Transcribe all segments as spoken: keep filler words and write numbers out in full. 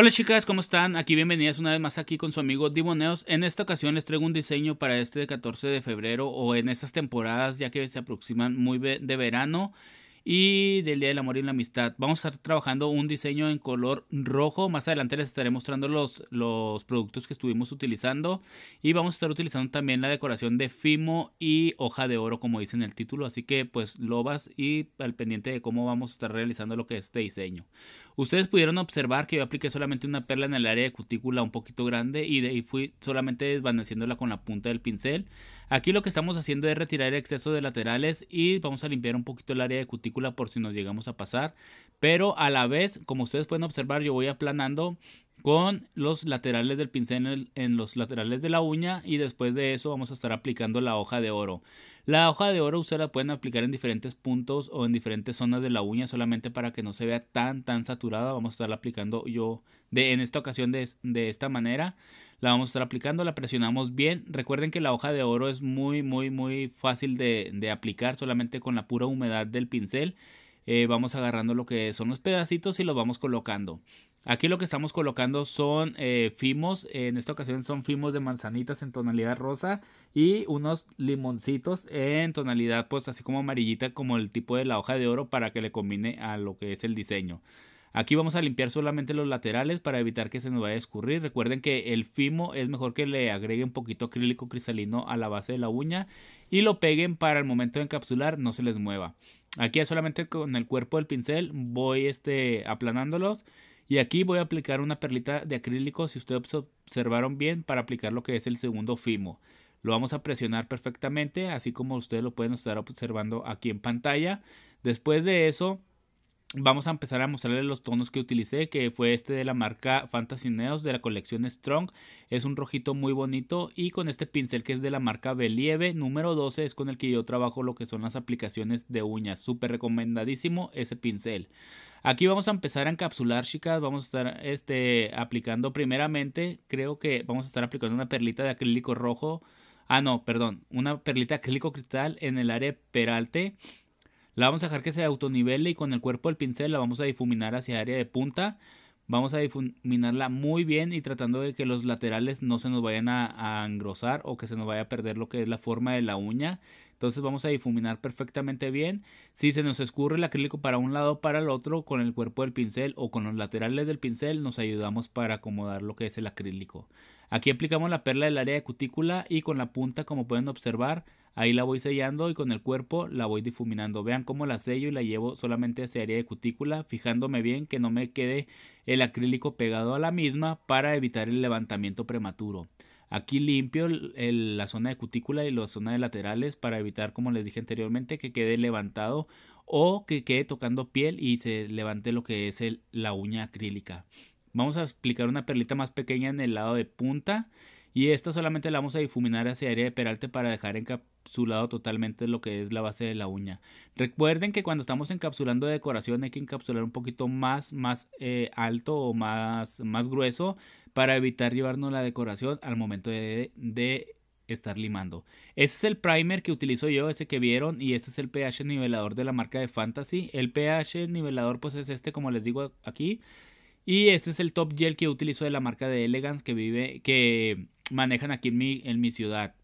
Hola chicas, ¿cómo están? Aquí bienvenidas una vez más aquí con su amigo Diboneos. En esta ocasión les traigo un diseño para este catorce de febrero o en estas temporadas, ya que se aproximan muy de verano y del Día del Amor y la Amistad. Vamos a estar trabajando un diseño en color rojo. Más adelante les estaré mostrando los, los productos que estuvimos utilizando. Y vamos a estar utilizando también la decoración de fimo y hoja de oro, como dice en el título. Así que pues lo vas y al pendiente de cómo vamos a estar realizando lo que es este diseño. Ustedes pudieron observar que yo apliqué solamente una perla en el área de cutícula un poquito grande y de ahí fui solamente desvaneciéndola con la punta del pincel. Aquí lo que estamos haciendo es retirar el exceso de laterales y vamos a limpiar un poquito el área de cutícula por si nos llegamos a pasar. Pero a la vez, como ustedes pueden observar, yo voy aplanando con los laterales del pincel en, el, en los laterales de la uña y después de eso vamos a estar aplicando la hoja de oro. La hoja de oro ustedes la pueden aplicar en diferentes puntos o en diferentes zonas de la uña solamente para que no se vea tan tan saturada. Vamos a estarla aplicando yo de, en esta ocasión de, de esta manera. La vamos a estar aplicando, la presionamos bien. Recuerden que la hoja de oro es muy muy muy fácil de, de aplicar solamente con la pura humedad del pincel. Eh, vamos agarrando lo que son los pedacitos y los vamos colocando. Aquí lo que estamos colocando son eh, fimos, en esta ocasión son fimos de manzanitas en tonalidad rosa y unos limoncitos en tonalidad pues así como amarillita, como el tipo de la hoja de oro, para que le combine a lo que es el diseño. Aquí vamos a limpiar solamente los laterales para evitar que se nos vaya a escurrir. Recuerden que el fimo es mejor que le agregue un poquito acrílico cristalino a la base de la uña y lo peguen para el momento de encapsular no se les mueva. Aquí solamente con el cuerpo del pincel voy este, aplanándolos. Y aquí voy a aplicar una perlita de acrílico, si ustedes observaron bien, para aplicar lo que es el segundo fimo. Lo vamos a presionar perfectamente, así como ustedes lo pueden estar observando aquí en pantalla. Después de eso, vamos a empezar a mostrarles los tonos que utilicé, que fue este de la marca Fantasy Neos, de la colección Strong. Es un rojito muy bonito y con este pincel que es de la marca Believe, número doce, es con el que yo trabajo lo que son las aplicaciones de uñas. Súper recomendadísimo ese pincel. Aquí vamos a empezar a encapsular, chicas. Vamos a estar este, aplicando primeramente, creo que vamos a estar aplicando una perlita de acrílico rojo. Ah, no, perdón, una perlita de acrílico cristal en el área peralte. La vamos a dejar que se autonivele y con el cuerpo del pincel la vamos a difuminar hacia el área de punta. Vamos a difuminarla muy bien y tratando de que los laterales no se nos vayan a, a engrosar o que se nos vaya a perder lo que es la forma de la uña. Entonces vamos a difuminar perfectamente bien. Si se nos escurre el acrílico para un lado o para el otro, con el cuerpo del pincel o con los laterales del pincel nos ayudamos para acomodar lo que es el acrílico. Aquí aplicamos la perla del área de cutícula y con la punta, como pueden observar, ahí la voy sellando y con el cuerpo la voy difuminando. Vean cómo la sello y la llevo solamente hacia área de cutícula, fijándome bien que no me quede el acrílico pegado a la misma para evitar el levantamiento prematuro. Aquí limpio el, el, la zona de cutícula y la zona de laterales para evitar, como les dije anteriormente, que quede levantado o que quede tocando piel y se levante lo que es el, la uña acrílica. Vamos a aplicar una perlita más pequeña en el lado de punta. Y esta solamente la vamos a difuminar hacia área de peralte para dejar encapsulado totalmente lo que es la base de la uña. Recuerden que cuando estamos encapsulando de decoración hay que encapsular un poquito más, más eh, alto o más, más grueso para evitar llevarnos la decoración al momento de, de estar limando. Ese es el primer que utilizo yo, ese que vieron, y este es el pH nivelador de la marca de Fantasy. El pH nivelador pues es este, como les digo aquí. Y este es el top gel que utilizo de la marca de Elegance que vive, que manejan aquí en mi, en mi ciudad.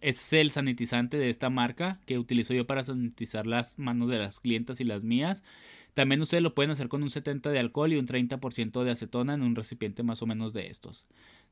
Este es el sanitizante de esta marca que utilizo yo para sanitizar las manos de las clientas y las mías. También ustedes lo pueden hacer con un setenta por ciento de alcohol y un treinta por ciento de acetona en un recipiente más o menos de estos.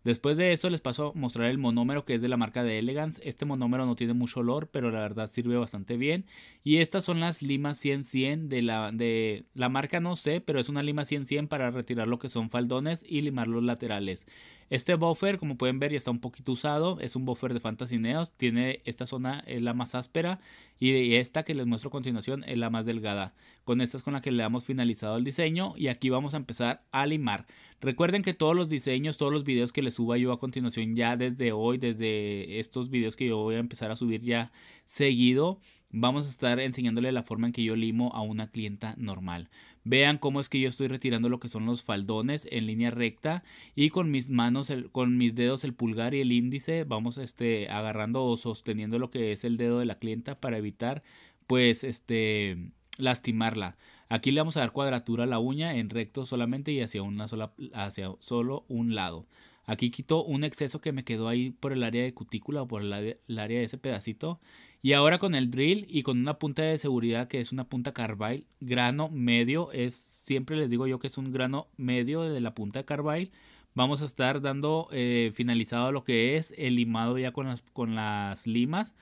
Después de eso les paso a mostrar el monómero que es de la marca de Elegance. Este monómero no tiene mucho olor, pero la verdad sirve bastante bien. Y estas son las limas cien cien de la, de la marca, no sé, pero es una lima cien cien para retirar lo que son faldones y limar los laterales. Este buffer, como pueden ver, ya está un poquito usado. Es un buffer de Fantasy Neos. Tiene esta zona, es la más áspera, y esta que les muestro a continuación es la más delgada. Con esta es con la que le damos finalizado el diseño y aquí vamos a empezar a limar. Recuerden que todos los diseños, todos los videos que les suba yo a continuación ya desde hoy, desde estos videos que yo voy a empezar a subir ya seguido, vamos a estar enseñándole la forma en que yo limo a una clienta normal. Vean cómo es que yo estoy retirando lo que son los faldones en línea recta y con mis manos, el, con mis dedos, el pulgar y el índice, vamos este, agarrando o sosteniendo lo que es el dedo de la clienta para evitar pues este... lastimarla. Aquí le vamos a dar cuadratura a la uña en recto solamente y hacia, una sola, hacia solo un lado. Aquí quito un exceso que me quedó ahí por el área de cutícula o por el área de ese pedacito. Y ahora con el drill y con una punta de seguridad que es una punta Carbide, grano medio, es siempre les digo yo que es un grano medio de la punta de Carbide. Vamos a estar dando eh, finalizado lo que es el limado ya con las, con las limas.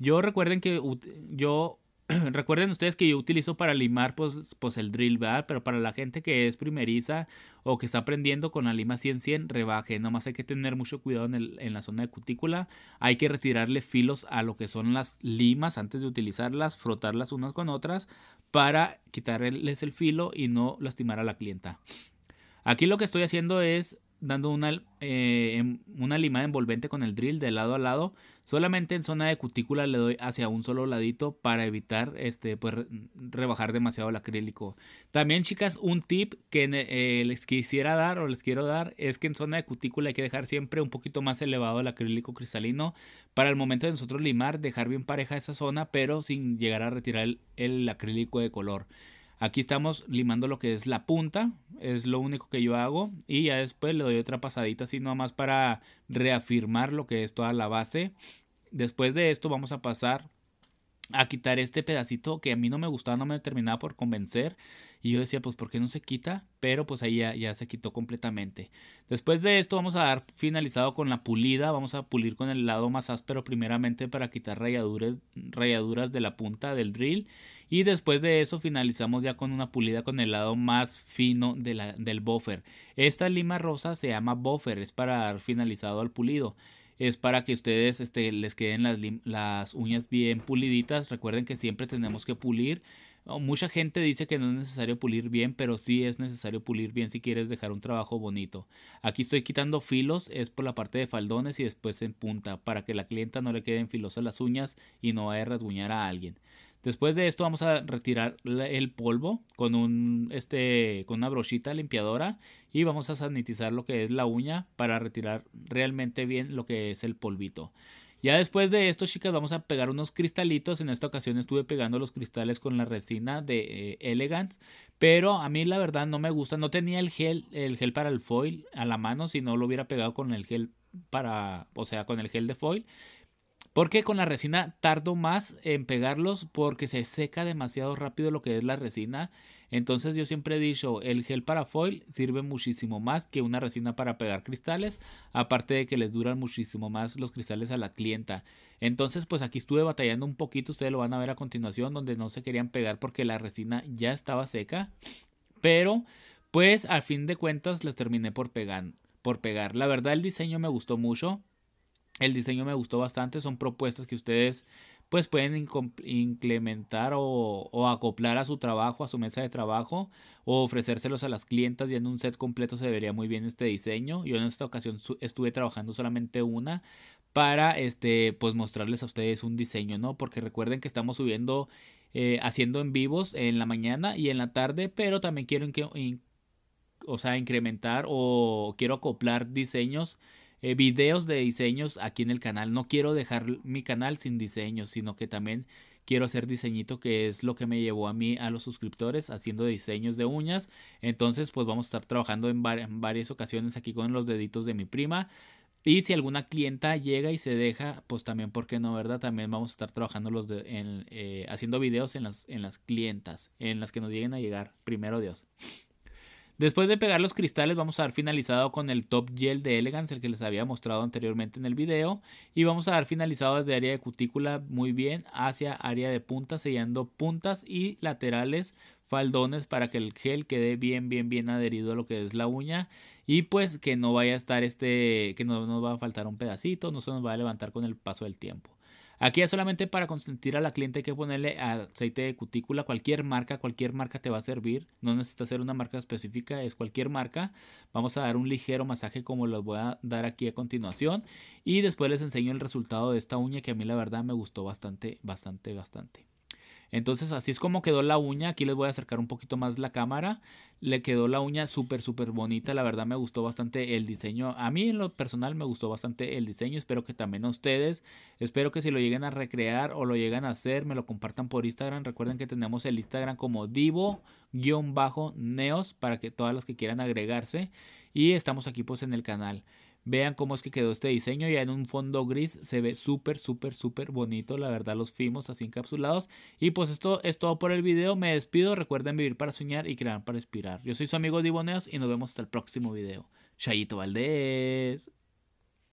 Yo recuerden que yo... Recuerden ustedes que yo utilizo para limar pues, pues el drill, ¿verdad? Pero para la gente que es primeriza o que está aprendiendo con la lima cien cien, rebaje. Nomás hay que tener mucho cuidado en, el, en la zona de cutícula. Hay que retirarle filos a lo que son las limas antes de utilizarlas, frotarlas unas con otras para quitarles el filo y no lastimar a la clienta. Aquí lo que estoy haciendo es dando una, eh, una limada envolvente con el drill de lado a lado. Solamente en zona de cutícula le doy hacia un solo ladito para evitar este, pues, rebajar demasiado el acrílico. También, chicas, un tip que eh, les quisiera dar o les quiero dar es que en zona de cutícula hay que dejar siempre un poquito más elevado el acrílico cristalino para el momento de nosotros limar, dejar bien pareja esa zona, pero sin llegar a retirar el, el acrílico de color. Aquí estamos limando lo que es la punta, es lo único que yo hago, y ya después le doy otra pasadita así nomás para reafirmar lo que es toda la base. Después de esto vamos a pasar a quitar este pedacito que a mí no me gustaba, no me terminaba por convencer, y yo decía pues ¿por qué no se quita? Pero pues ahí ya, ya se quitó completamente. Después de esto vamos a dar finalizado con la pulida, vamos a pulir con el lado más áspero primeramente para quitar rayaduras, rayaduras de la punta del drill. Y después de eso finalizamos ya con una pulida con el lado más fino de la, del buffer. Esta lima rosa se llama buffer, es para dar finalizado al pulido. Es para que ustedes este, les queden las, las uñas bien puliditas. Recuerden que siempre tenemos que pulir. Mucha gente dice que no es necesario pulir bien, pero sí es necesario pulir bien si quieres dejar un trabajo bonito. Aquí estoy quitando filos, es por la parte de faldones y después en punta, para que la clienta no le queden filosas las uñas y no vaya a rasguñar a alguien. Después de esto vamos a retirar el polvo con, un, este, con una brochita limpiadora y vamos a sanitizar lo que es la uña para retirar realmente bien lo que es el polvito. Ya después de esto, chicas, vamos a pegar unos cristalitos. En esta ocasión estuve pegando los cristales con la resina de eh, Elegance, pero a mí la verdad no me gusta. No tenía el gel, el gel para el foil a la mano, si no lo hubiera pegado con el gel para, o sea, con el gel de foil. Porque con la resina tardo más en pegarlos porque se seca demasiado rápido lo que es la resina. Entonces yo siempre he dicho, el gel para foil sirve muchísimo más que una resina para pegar cristales. Aparte de que les duran muchísimo más los cristales a la clienta. Entonces pues aquí estuve batallando un poquito, ustedes lo van a ver a continuación, donde no se querían pegar porque la resina ya estaba seca. Pero pues al fin de cuentas les terminé por pegar. Por pegar. La verdad el diseño me gustó mucho. El diseño me gustó bastante, son propuestas que ustedes pues pueden implementar o, o acoplar a su trabajo, a su mesa de trabajo, o ofrecérselos a las clientas, y en un set completo se vería muy bien este diseño. Yo en esta ocasión estuve trabajando solamente una para este, pues mostrarles a ustedes un diseño, ¿no? Porque recuerden que estamos subiendo, eh, haciendo en vivos en la mañana y en la tarde, pero también quiero o sea, incrementar o quiero acoplar diseños. Eh, videos de diseños aquí en el canal. No quiero dejar mi canal sin diseños, sino que también quiero hacer diseñito, que es lo que me llevó a mí a los suscriptores, haciendo diseños de uñas. Entonces pues vamos a estar trabajando en, var en varias ocasiones aquí con los deditos de mi prima. Y si alguna clienta llega y se deja, pues también, ¿por qué no, verdad? También vamos a estar trabajando los de en, eh, haciendo videos en las, en las clientas, en las que nos lleguen a llegar, primero Dios. Después de pegar los cristales vamos a dar finalizado con el top gel de Elegance, el que les había mostrado anteriormente en el video. Y vamos a dar finalizado desde área de cutícula muy bien hacia área de punta, sellando puntas y laterales, faldones, para que el gel quede bien bien bien adherido a lo que es la uña. Y pues que no vaya a estar este, que no nos va a faltar un pedacito, no se nos va a levantar con el paso del tiempo. Aquí es solamente para consentir a la cliente, hay que ponerle aceite de cutícula, cualquier marca, cualquier marca te va a servir, no necesita ser una marca específica, es cualquier marca. Vamos a dar un ligero masaje como los voy a dar aquí a continuación y después les enseño el resultado de esta uña que a mí la verdad me gustó bastante, bastante, bastante. Entonces así es como quedó la uña. Aquí les voy a acercar un poquito más la cámara. Le quedó la uña súper súper bonita. La verdad me gustó bastante el diseño. A mí en lo personal me gustó bastante el diseño. Espero que también a ustedes. Espero que si lo lleguen a recrear o lo llegan a hacer, me lo compartan por Instagram. Recuerden que tenemos el Instagram como Dibo-Neos para que todas las que quieran agregarse. Y estamos aquí pues en el canal. Vean cómo es que quedó este diseño. Ya en un fondo gris se ve súper, súper, súper bonito. La verdad los fimos así encapsulados. Y pues esto es todo por el video. Me despido. Recuerden vivir para soñar y crear para inspirar. Yo soy su amigo Diboneos y nos vemos hasta el próximo video. Chayito Valdés.